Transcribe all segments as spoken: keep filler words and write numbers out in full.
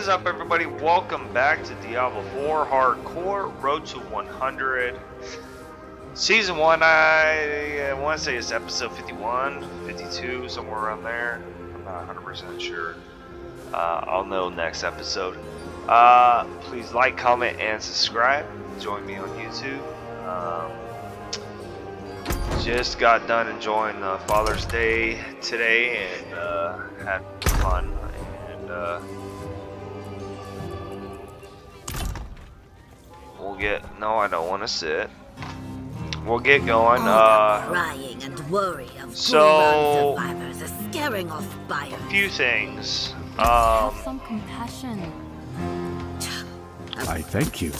is up, everybody? Welcome back to Diablo four Hardcore Road to one hundred. Season one, I, I want to say it's episode fifty-one, fifty-two, somewhere around there. I'm not one hundred percent sure. Uh, I'll know next episode. Uh, please like, comment, and subscribe. Join me on YouTube. Um, just got done enjoying uh, Father's Day today and uh, had fun. And uh, we'll get. No, I don't want to sit. We'll get going. Uh, crying and worry of so survivors are scaring off buyers. A few things. Um, some compassion. I thank you.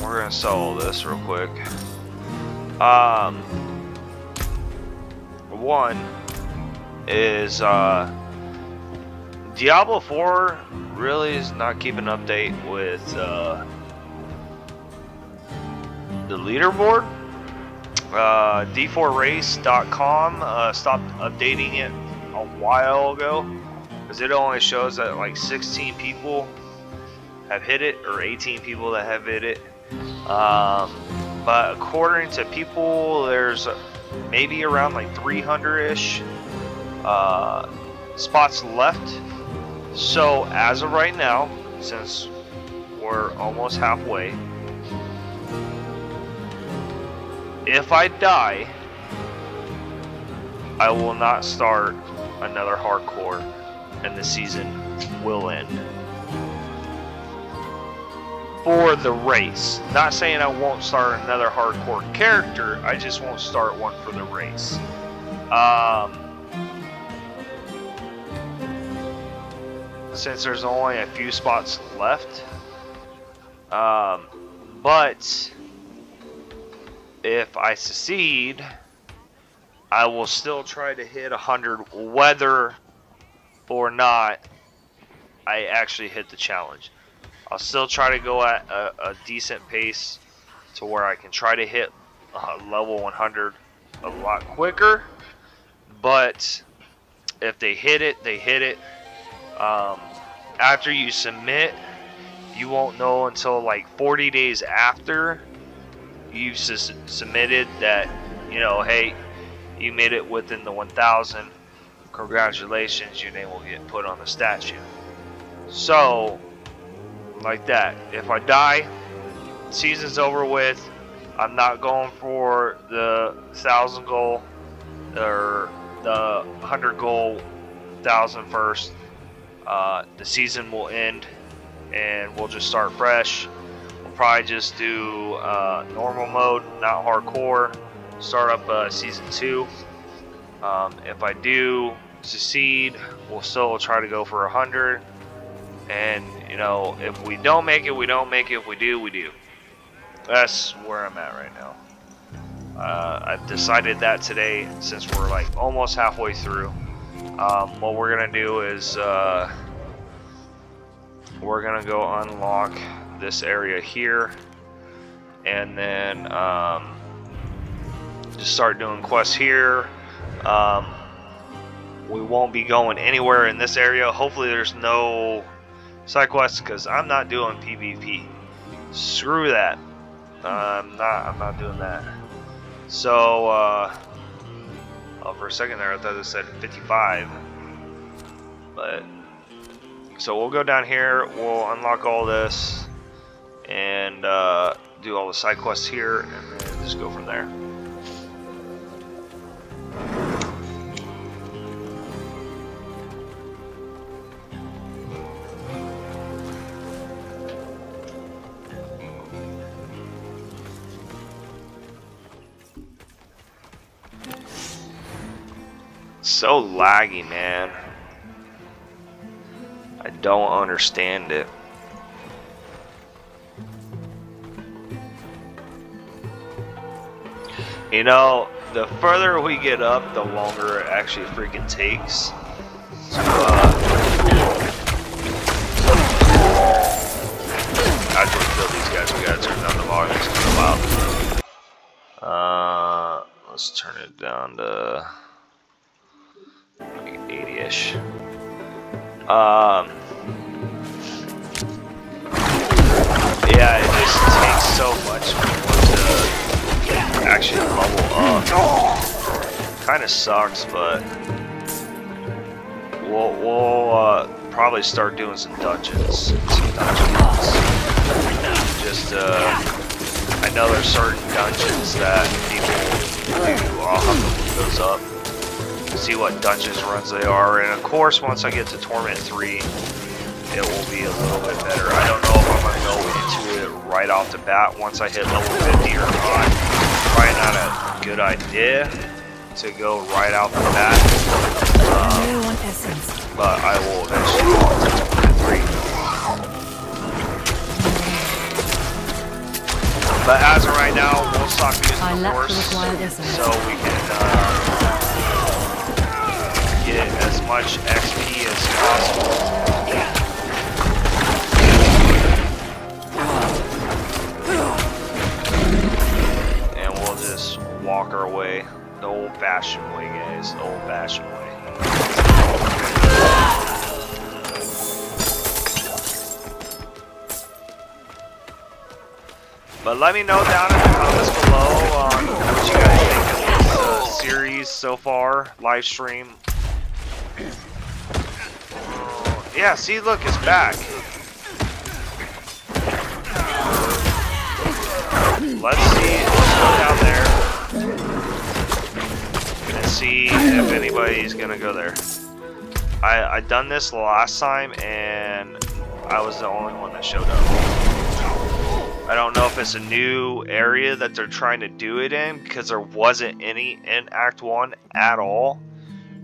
We're gonna sell this real quick. Um, one is uh, Diablo four really is not keeping an update with uh, the leaderboard. Uh, d four race dot com uh, stopped updating it a while ago because it only shows that like sixteen people have hit it or eighteen people that have hit it. Um, but according to people, there's maybe around like three hundred-ish uh, spots left. So as of right now, since we're almost halfway, if I die, I will not start another hardcore, and the season will end. For the race. Not saying I won't start another hardcore character, I just won't start one for the race. Um, since there's only a few spots left. Um, but if I succeed, I will still try to hit one hundred, whether or not I actually hit the challenge. I'll still try to go at a, a decent pace to where I can try to hit uh, level one hundred a lot quicker. But if they hit it, they hit it. Um, after you submit, you won't know until like forty days after you've su submitted that, you know, hey, you made it within the one thousand. Congratulations, your name will get put on the statue. So, like that. If I die, season's over with. I'm not going for the thousand goal or the hundred goal, thousand first. Uh, the season will end, and we'll just start fresh. We'll probably just do uh, normal mode, not hardcore. Start up uh, season two. Um, if I do succeed, we'll still try to go for a hundred. And, you know, if we don't make it, we don't make it. If we do, we do. That's where I'm at right now. Uh, I've decided that today, since we're like almost halfway through. Um, what we're going to do is uh, we're going to go unlock this area here. And then um, just start doing quests here. Um, we won't be going anywhere in this area. Hopefully there's no side quests, because I'm not doing PvP. Screw that. Uh, I'm not. I'm not doing that. So, uh, oh, for a second there, I thought it said fifty-five. But so we'll go down here. We'll unlock all this and uh, do all the side quests here, and then just go from there. So laggy, man. I don't understand it. You know, the further we get up, the longer it actually freaking takes. Uh, after we kill these guys, we gotta turn down the volume. It's gonna go out. Uh, let's turn it down to eighty-ish. Um, so much when you want to actually level up. Kind of sucks, but we'll, we'll uh, probably start doing some dungeons. Some dungeons. Just, uh, I know there's certain dungeons that people do. I'll have to look those up. See what dungeons runs they are, and of course once I get to Torment three it will be a little bit better. I don't know if I'm going to go into it right off the bat once I hit level fifty or not. Probably not a good idea to go right out the bat, um, but I will eventually go to Torment three. But as of right now, we'll stop using the horse so we can uh, get as much X P as possible. And we'll just walk our way the old-fashioned way, guys. The old-fashioned way. But let me know down in the comments below on what you guys think of this uh, series so far, live stream. Yeah, see, look, it's back. Let's see, let's go down there and see if anybody's gonna go there. I, I done this last time and I was the only one that showed up. I don't know if it's a new area that they're trying to do it in, because there wasn't any in Act one at all,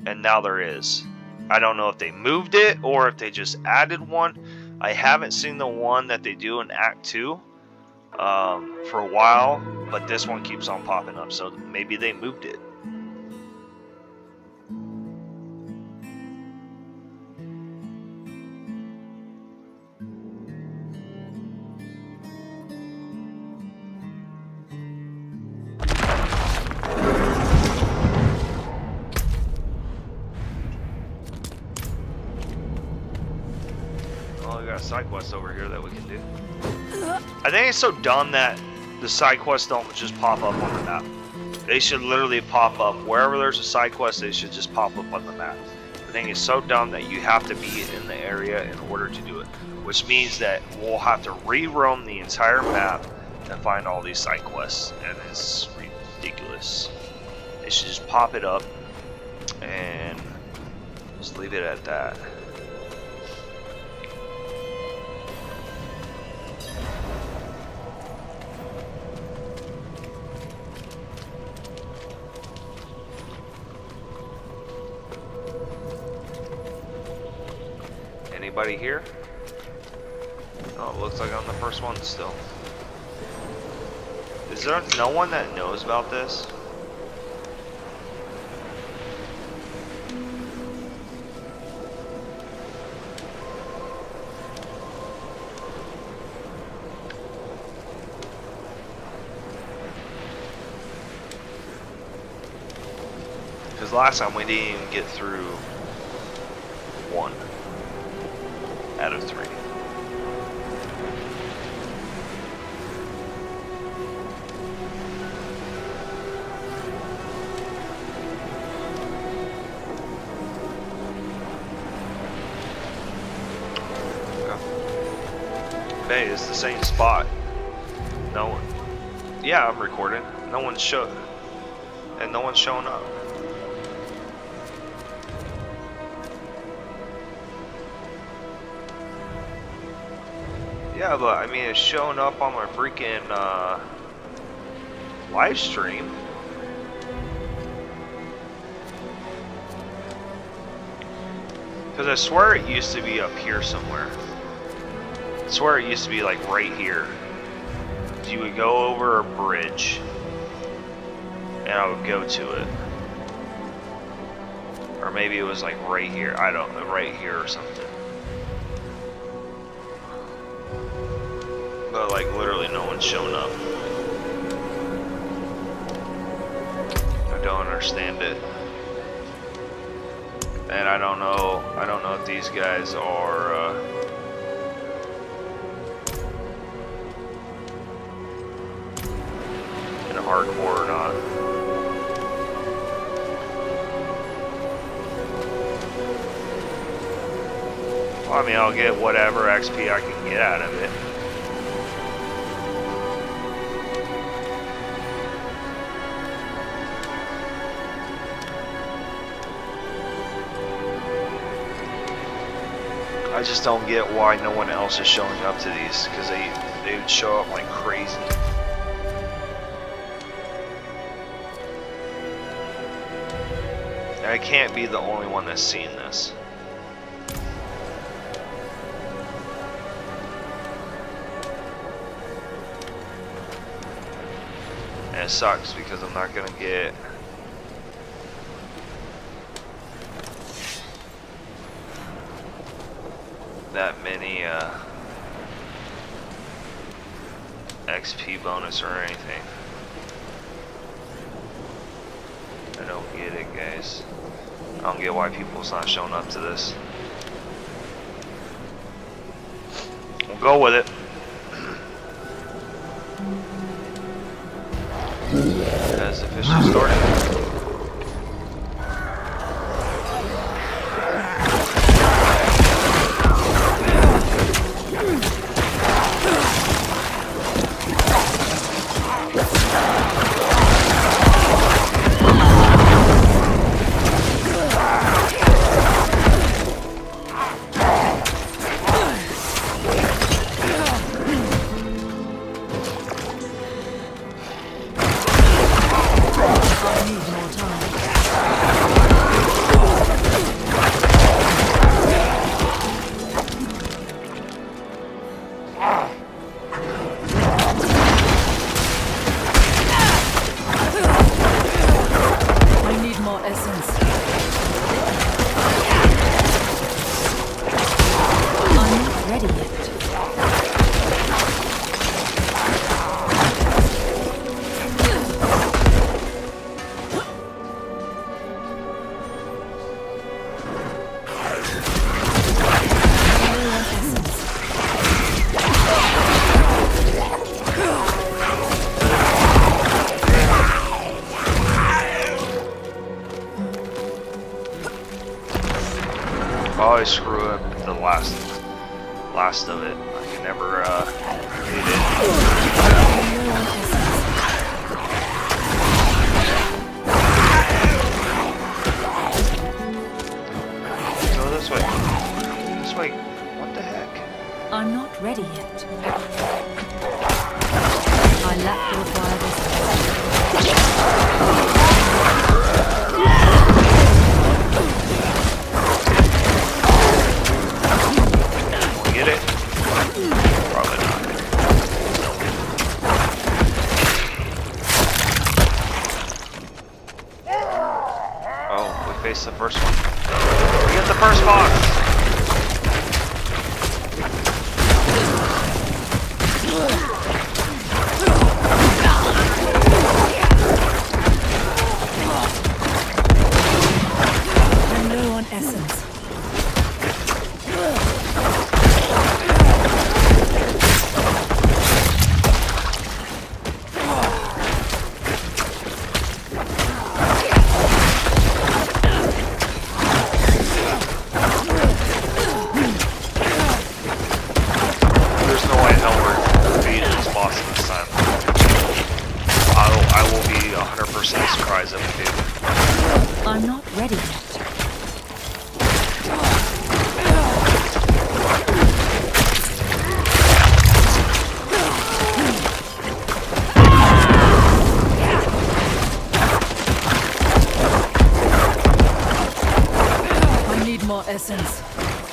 and now there is. I don't know if they moved it or if they just added one. I haven't seen the one that they do in Act two um, for a while, but this one keeps on popping up, so maybe they moved it. Side quests over here that we can do. I think it's so dumb that the side quests don't just pop up on the map. They should literally pop up wherever there's a side quest. They should just pop up on the map. I think it's so dumb that you have to be in the area in order to do it, which means that we'll have to re-roam the entire map and find all these side quests, and it's ridiculous. They should just pop it up and just leave it at that. Anybody here? Oh, it looks like I'm the first one still. Is there no one that knows about this? Because last time we didn't even get through one out of three. Okay. Hey, it's the same spot. No one. Yeah, I'm recording. No one's show, and no one's showing up. Yeah, but I mean, it's showing up on my freaking uh, live stream. Because I swear it used to be up here somewhere. I swear it used to be like right here. So you would go over a bridge and I would go to it. Or maybe it was like right here. I don't know, right here or something. But like literally no one's shown up. I don't understand it. And I don't know, I don't know if these guys are uh, hardcore or not. Well, I mean, I'll get whatever X P I can get out of it. I just don't get why no one else is showing up to these, because they, they would show up like crazy. And I can't be the only one that's seen this. And it sucks because I'm not gonna get... that many uh, X P bonus or anything. I don't get it, guys. I don't get why people's not showing up to this. We'll go with it. As officially starting.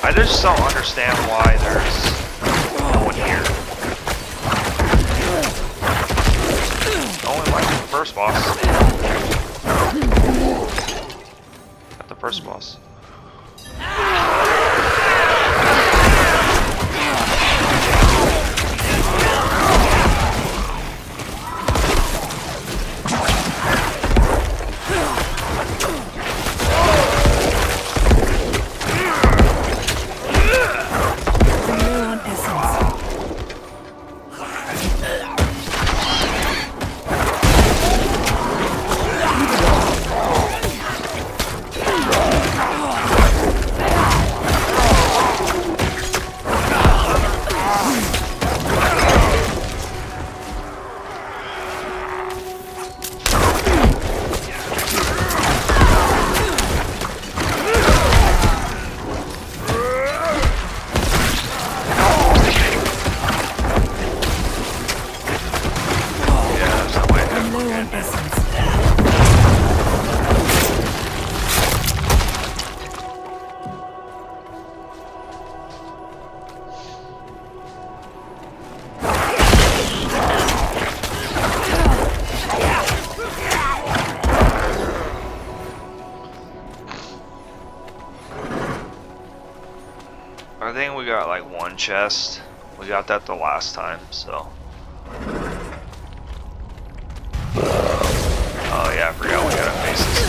I just don't understand why there's no one here. Only like the first boss. Not the first boss. I think we got like one chest. We got that the last time, so. Oh yeah, I forgot we gotta face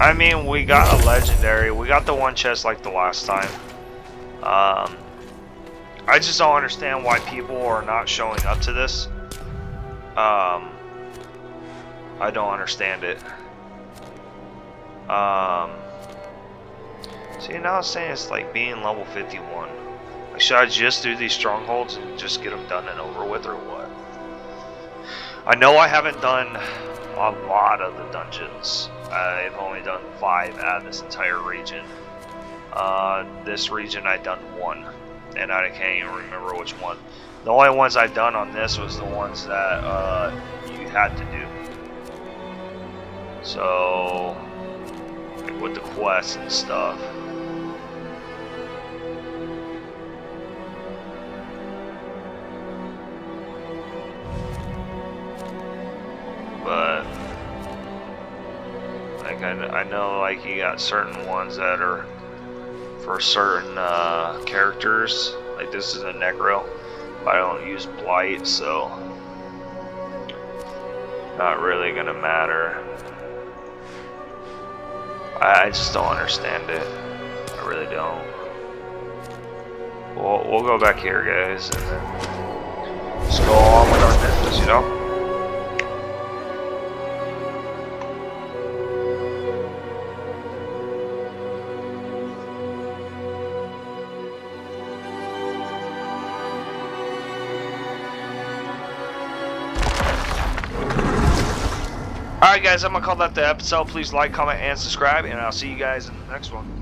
I mean, we got a legendary. We got the one chest like the last time. Um, I just don't understand why people are not showing up to this. Um, I don't understand it. Um, see, now it's saying it's like being level fifty-one. Like, should I just do these strongholds and just get them done and over with, or what? I know I haven't done a lot of the dungeons. I've only done five out of this entire region. Uh, this region I've done one, and I can't even remember which one. The only ones I've done on this was the ones that uh, you had to do. So, like with the quests and stuff. But like I, I know, like you got certain ones that are for certain uh, characters. Like this is a Necro, but I don't use Blight, so not really gonna matter. I, I just don't understand it. I really don't. We'll we'll go back here, guys, and then just go on with our business, you know. Alright guys, I'm gonna call that the episode. Please like, comment, and subscribe, and I'll see you guys in the next one.